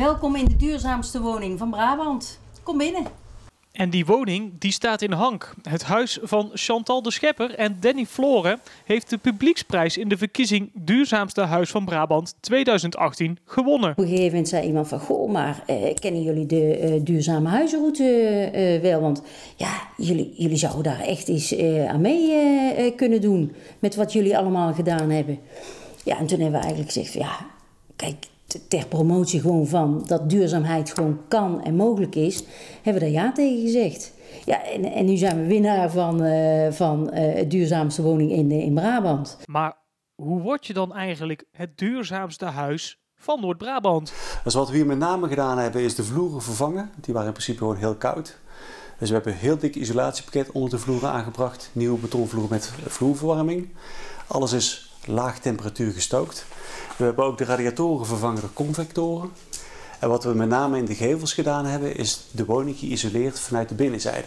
Welkom in de duurzaamste woning van Brabant. Kom binnen. En die woning die staat in Hank. Het huis van Chantal de Schepper en Danny Floren heeft de publieksprijs in de verkiezing Duurzaamste Huis van Brabant 2018 gewonnen. Op een gegeven moment zei iemand van, goh, maar kennen jullie de duurzame huizenroute wel? Want ja, jullie zouden daar echt iets aan mee kunnen doen met wat jullie allemaal gedaan hebben. Ja, en toen hebben we eigenlijk gezegd, ja, kijk, ter promotie gewoon van dat duurzaamheid gewoon kan en mogelijk is, hebben we daar ja tegen gezegd. Ja, en nu zijn we winnaar van duurzaamste woning in Brabant. Maar hoe word je dan eigenlijk het duurzaamste huis van Noord-Brabant? Dus wat we hier met name gedaan hebben is de vloeren vervangen. Die waren in principe gewoon heel koud. Dus we hebben een heel dik isolatiepakket onder de vloeren aangebracht. Nieuwe betonvloer met vloerverwarming. Alles is laag temperatuur gestookt. We hebben ook de radiatoren vervangen door convectoren. En wat we met name in de gevels gedaan hebben, is de woning geïsoleerd vanuit de binnenzijde.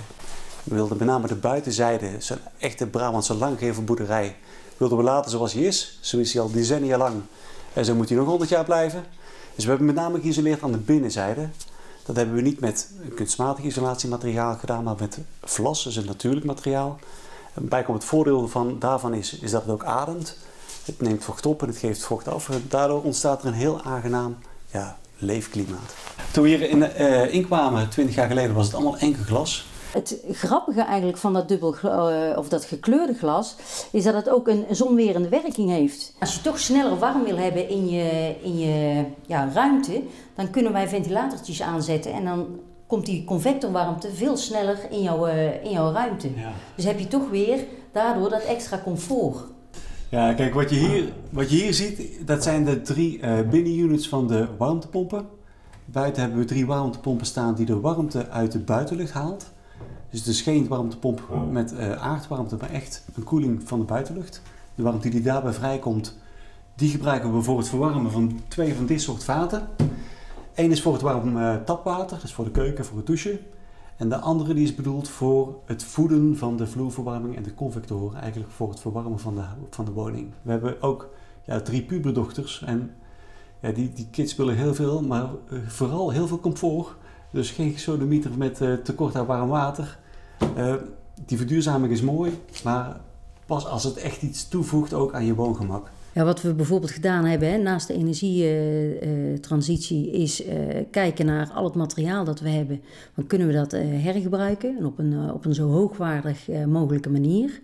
We wilden met name de buitenzijde, zo'n echte Brabantse langgevelboerderij, wilden we laten zoals hij is. Zo is hij al decennia lang en zo moet hij nog 100 jaar blijven. Dus we hebben met name geïsoleerd aan de binnenzijde. Dat hebben we niet met kunstmatig isolatiemateriaal gedaan, maar met vlas, dus een natuurlijk materiaal. En bijkomend voordeel daarvan is dat het ook ademt. Het neemt vocht op en het geeft vocht af. Daardoor ontstaat er een heel aangenaam leefklimaat. Toen we hier inkwamen, 20 jaar geleden, was het allemaal enkel glas. Het grappige eigenlijk van dat dat gekleurde glas is dat het ook een zonwerende werking heeft. Als je toch sneller warm wil hebben in je ruimte, dan kunnen wij ventilatortjes aanzetten en dan komt die convectorwarmte veel sneller in jouw ruimte. Ja. Dus heb je toch weer daardoor dat extra comfort. Ja, kijk, wat je hier ziet, dat zijn de 3 binnenunits van de warmtepompen. Buiten hebben we 3 warmtepompen staan die de warmte uit de buitenlucht haalt. Dus het is geen warmtepomp met aardwarmte, maar echt een koeling van de buitenlucht. De warmte die daarbij vrijkomt, die gebruiken we voor het verwarmen van 2 van dit soort vaten. Eén is voor het warm tapwater, dus voor de keuken, voor het douchen. En de andere die is bedoeld voor het voeden van de vloerverwarming en de convectoren, eigenlijk voor het verwarmen van de woning. We hebben ook 3 puberdochters en die kids willen heel veel, maar vooral heel veel comfort. Dus geen gesodemieter met tekort aan warm water. Die verduurzaming is mooi, maar pas als het echt iets toevoegt ook aan je woongemak. Ja, wat we bijvoorbeeld gedaan hebben, hè, naast de energietransitie, is kijken naar al het materiaal dat we hebben. Dan kunnen we dat hergebruiken en op een zo hoogwaardig mogelijke manier.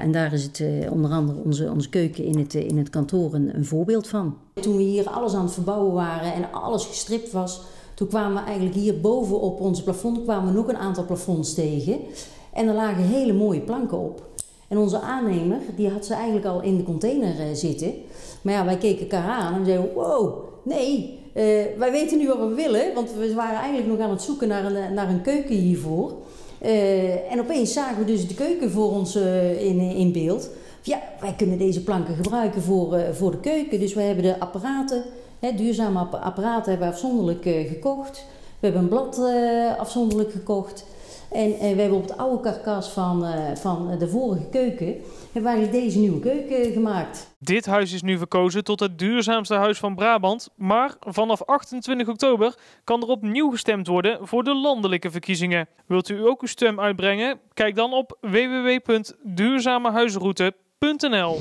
En daar is het onder andere onze keuken in het kantoor een voorbeeld van. Toen we hier alles aan het verbouwen waren en alles gestript was, toen kwamen we eigenlijk hier boven op ons plafond nog een aantal plafonds tegen. En er lagen hele mooie planken op. En onze aannemer, die had ze eigenlijk al in de container zitten. Maar ja, wij keken elkaar aan en zeiden, wow, nee, wij weten nu wat we willen. Want we waren eigenlijk nog aan het zoeken naar een keuken hiervoor. En opeens zagen we dus de keuken voor ons in beeld. Ja, wij kunnen deze planken gebruiken voor de keuken. Dus we hebben de apparaten, duurzame apparaten hebben we afzonderlijk gekocht. We hebben een blad afzonderlijk gekocht. En we hebben op het oude karkas van de vorige keuken, hebben we eigenlijk deze nieuwe keuken gemaakt. Dit huis is nu verkozen tot het duurzaamste huis van Brabant. Maar vanaf 28 oktober kan er opnieuw gestemd worden voor de landelijke verkiezingen. Wilt u ook uw stem uitbrengen? Kijk dan op www.duurzamehuizenroute.nl.